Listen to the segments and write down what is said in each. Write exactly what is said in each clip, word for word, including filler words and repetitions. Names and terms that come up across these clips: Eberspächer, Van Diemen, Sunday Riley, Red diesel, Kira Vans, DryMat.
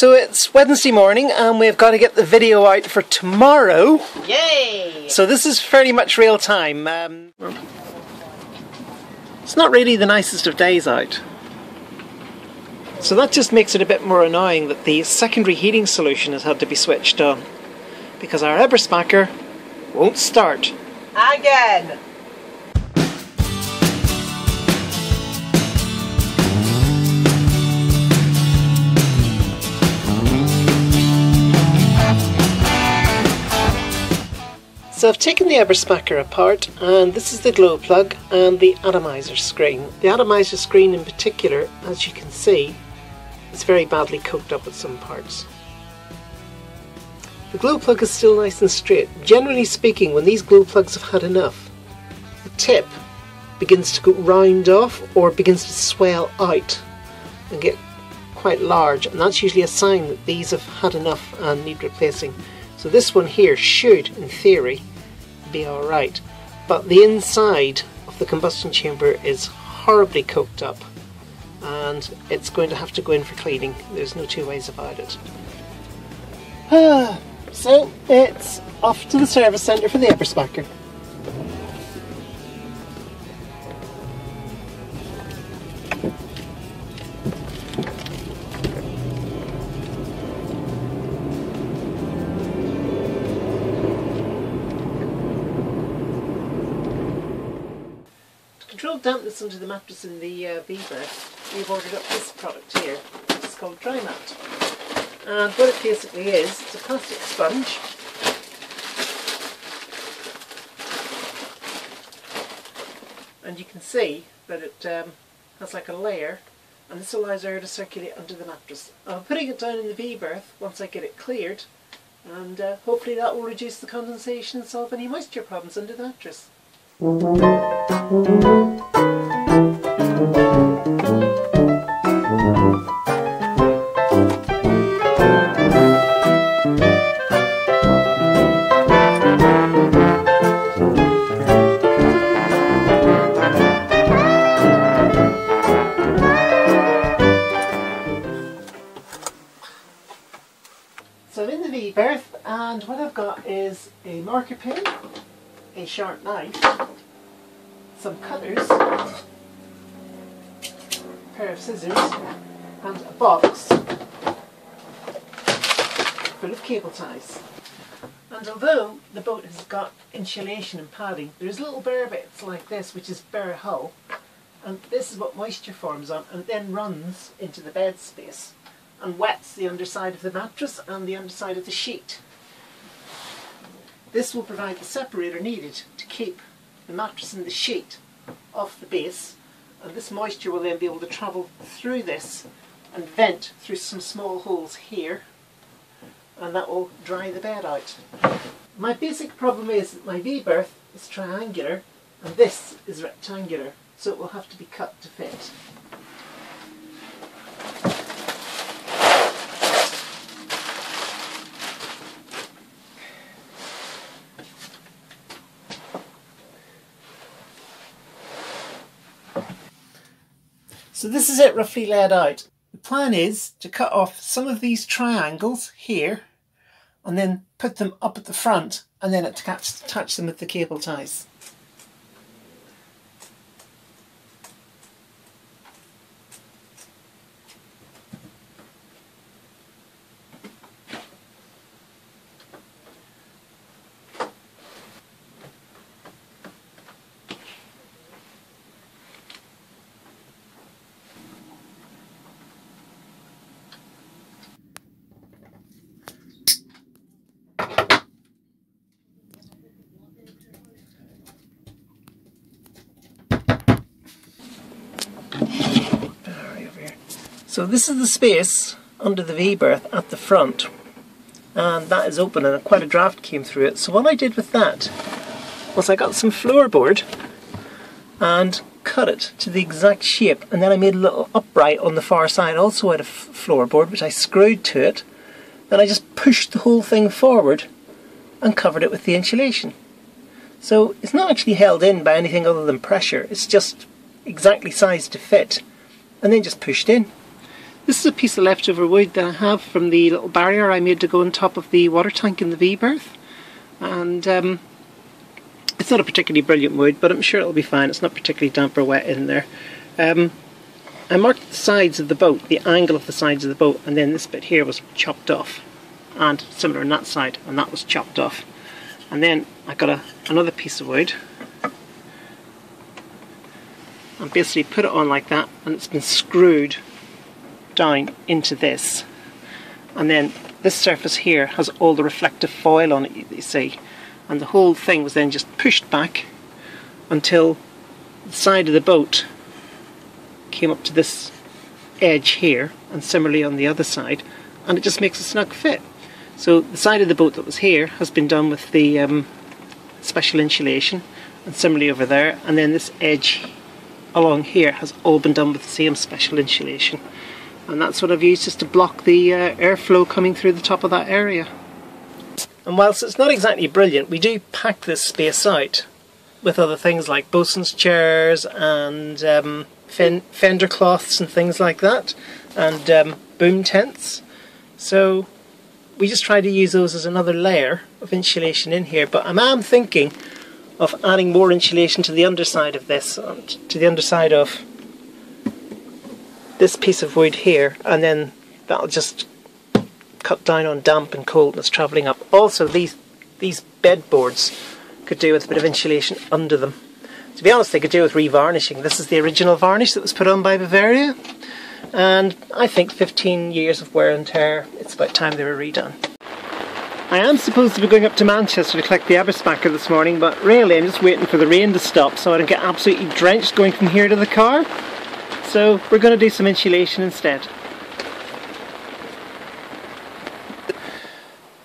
So it's Wednesday morning and we've got to get the video out for tomorrow. Yay! So this is fairly much real time. Um, it's not really the nicest of days out. So that just makes it a bit more annoying that the secondary heating solution has had to be switched on, because our Eberspächer won't start. Again! So I've taken the Eberspächer apart, and this is the glow plug and the atomizer screen. The atomizer screen in particular, as you can see, is very badly coked up at some parts. The glow plug is still nice and straight. Generally speaking, when these glow plugs have had enough, the tip begins to go round off or begins to swell out and get quite large, and that's usually a sign that these have had enough and need replacing. So this one here should, in theory, be alright, but the inside of the combustion chamber is horribly coked up and it's going to have to go in for cleaning. There's no two ways about it. Ah, so it's off to the service centre for the Eberspächer. Controlled dampness under the mattress in the uh, Beaver, we've ordered up this product here, which is called DryMat. And what it basically is, it's a plastic sponge. And you can see that it um, has like a layer, and this allows air to circulate under the mattress. I'm putting it down in the V berth once I get it cleared, and uh, hopefully that will reduce the condensation and solve any moisture problems under the mattress. So I'm in the V berth, and what I've got is a marker pin, a sharp knife, some cutters, a pair of scissors, and a box full of cable ties. And although the boat has got insulation and padding, there's little bare bits like this, which is bare hull, and this is what moisture forms on and then runs into the bed space and wets the underside of the mattress and the underside of the sheet. This will provide the separator needed to keep the mattress and the sheet off the base, and this moisture will then be able to travel through this and vent through some small holes here, and that will dry the bed out. My basic problem is that my V berth is triangular and this is rectangular, so it will have to be cut to fit. So this is it roughly laid out. The plan is to cut off some of these triangles here and then put them up at the front and then attach, attach them with the cable ties. So this is the space under the V berth at the front, and that is open and quite a draft came through it. So what I did with that was I got some floorboard and cut it to the exact shape, and then I made a little upright on the far side also out of floorboard, which I screwed to it. Then I just pushed the whole thing forward and covered it with the insulation. So it's not actually held in by anything other than pressure, it's just exactly sized to fit and then just pushed in. This is a piece of leftover wood that I have from the little barrier I made to go on top of the water tank in the V-berth, and um, it's not a particularly brilliant wood, but I'm sure it'll be fine. It's not particularly damp or wet in there. Um, I marked the sides of the boat, the angle of the sides of the boat, and then this bit here was chopped off, and similar on that side, and that was chopped off. And then I got a, another piece of wood and basically put it on like that, and it's been screwed down into this, and then this surface here has all the reflective foil on it, you see, and the whole thing was then just pushed back until the side of the boat came up to this edge here, and similarly on the other side, and it just makes a snug fit. So the side of the boat that was here has been done with the um, special insulation, and similarly over there, and then this edge along here has all been done with the same special insulation, and that's what I've used just to block the uh, airflow coming through the top of that area. And whilst it's not exactly brilliant, we do pack this space out with other things like bosun's chairs and um, fen fender cloths and things like that, and um, boom tents. So we just try to use those as another layer of insulation in here, but I am thinking of adding more insulation to the underside of this, and to the underside of this piece of wood here, and then that'll just cut down on damp and cold that's travelling up. Also, these these bed boards could do with a bit of insulation under them. To be honest, they could do with re-varnishing. This is the original varnish that was put on by Bavaria, and I think fifteen years of wear and tear, it's about time they were redone. I am supposed to be going up to Manchester to collect the Eberspächer this morning, but really I'm just waiting for the rain to stop so I don't get absolutely drenched going from here to the car. So we're going to do some insulation instead.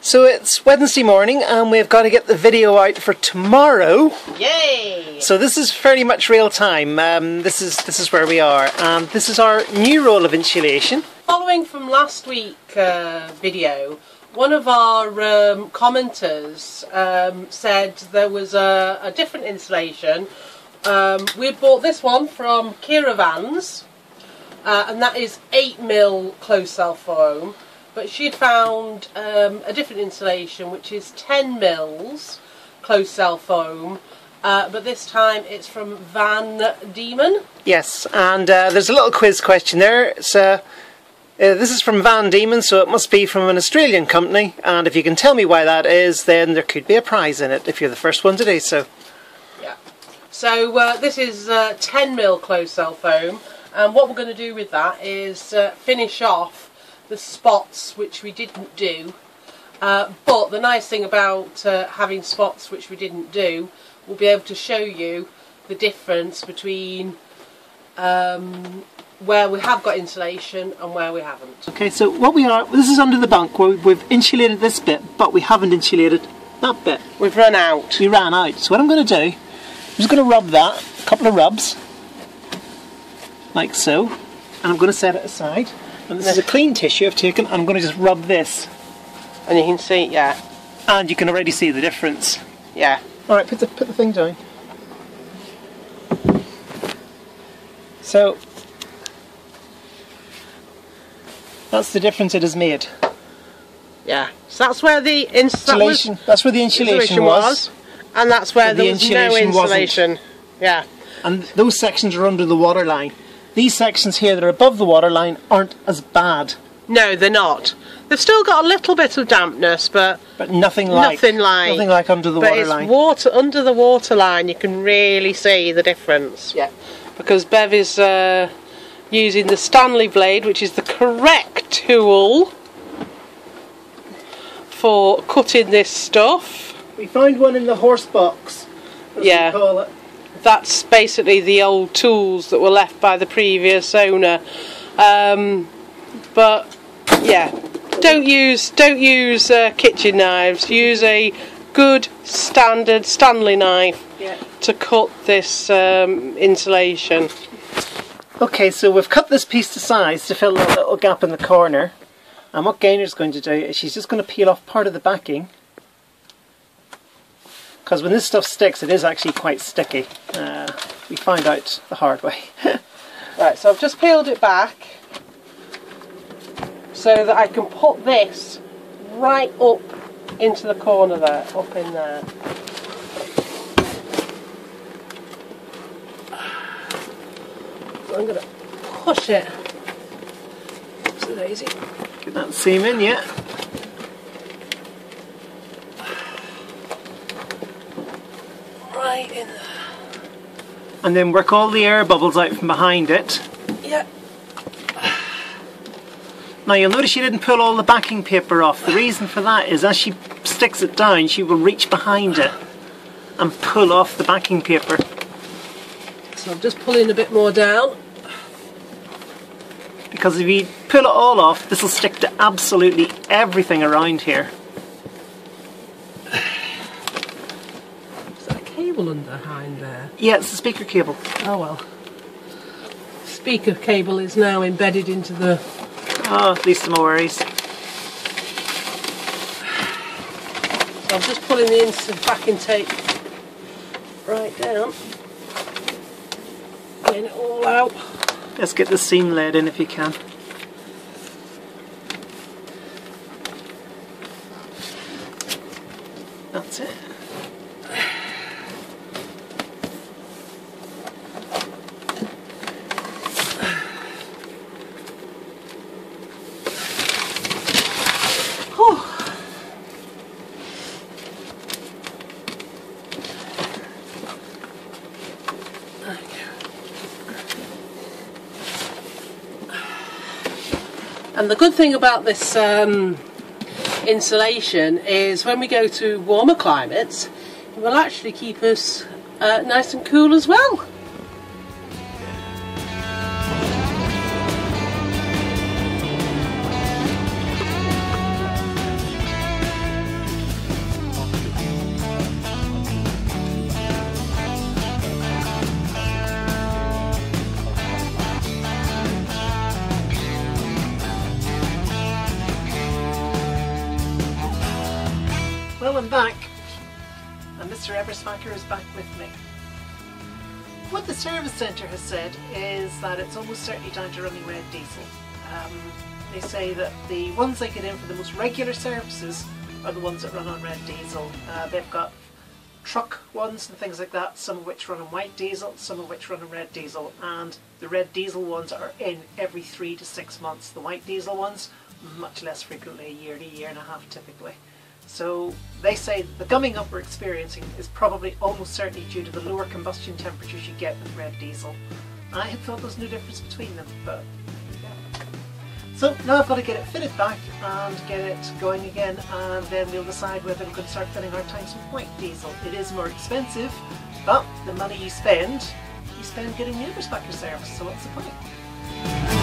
So it's Wednesday morning and we've got to get the video out for tomorrow. Yay! So this is fairly much real time. Um, this is this is where we are, and this is our new roll of insulation. Following from last week's uh, video, one of our um, commenters um, said there was a, a different insulation. Um, we bought this one from Kira Vans, uh, and that is eight mil closed cell foam, but she'd found um, a different insulation which is ten mils closed cell foam, uh, but this time it's from Van Diemen. Yes, and uh, there's a little quiz question there. It's uh, Uh, this is from Van Diemen, so it must be from an Australian company, and if you can tell me why that is, then there could be a prize in it if you're the first one to do so. Yeah. So uh, this is uh, ten mil closed cell foam, and what we're going to do with that is uh, finish off the spots which we didn't do, uh, but the nice thing about uh, having spots which we didn't do, we'll be able to show you the difference between um, where we have got insulation and where we haven't. Okay, so what we are, this is under the bunk, where we've insulated this bit, but we haven't insulated that bit. We've run out. We ran out. So what I'm going to do, I'm just going to rub that, a couple of rubs, like so, and I'm going to set it aside. And this is a clean tissue I've taken, and I'm going to just rub this. And you can see, yeah. And you can already see the difference. Yeah. Alright, put the, put the thing down. So that's the difference it has made. Yeah, so that's where the insulation. That that's where the insulation, insulation was, was, and that's where so there the was insulation no insulation. Wasn't. Yeah, and those sections are under the water line. These sections here that are above the water line aren't as bad. No, they're not. They've still got a little bit of dampness, but but nothing like nothing like nothing like under the but water it's line. Water under the water line, you can really see the difference. Yeah, because Bev is Uh, using the Stanley blade, which is the correct tool for cutting this stuff. We found one in the horse box, as yeah, we call it. That's basically the old tools that were left by the previous owner. Um, but yeah, don't use don't use uh, kitchen knives. Use a good standard Stanley knife, yeah, to cut this um, insulation. Okay, so we've cut this piece to size to fill that little gap in the corner, and what Gainer's going to do is she's just going to peel off part of the backing, because when this stuff sticks it is actually quite sticky. Uh, we find out the hard way. Right, so I've just peeled it back, so that I can put this right up into the corner there, up in there. So I'm going to push it. It's a daisy. Get that seam in, yeah. Right in there. And then work all the air bubbles out from behind it. Yeah. Now you'll notice she didn't pull all the backing paper off. The reason for that is as she sticks it down, she will reach behind it and pull off the backing paper. So I'm just pulling a bit more down. Because if you pull it all off, this will stick to absolutely everything around here. Is that a cable under behind there? Yeah, it's the speaker cable. Oh well. Speaker cable is now embedded into the... Oh, at least no worries. So I'm just pulling the instant backing tape right down. Getting it all out. Let's get the seam laid in if you can. That's it. And the good thing about this um, insulation is when we go to warmer climates, it will actually keep us uh, nice and cool as well. I'm back, and Mister Eberspächer is back with me. What the service centre has said is that it's almost certainly down to running red diesel. Um, they say that the ones they get in for the most regular services are the ones that run on red diesel. Uh, they've got truck ones and things like that, some of which run on white diesel, some of which run on red diesel, and the red diesel ones are in every three to six months. The white diesel ones, much less frequently, a year to a year and a half typically. So they say that the gumming up we're experiencing is probably almost certainly due to the lower combustion temperatures you get with red diesel. I had thought there was no difference between them, but yeah. So now I've got to get it fitted back and get it going again, and then we'll decide whether we can start filling our tanks with white diesel. It is more expensive, but the money you spend, you spend getting the Eberspächer service, so what's the point?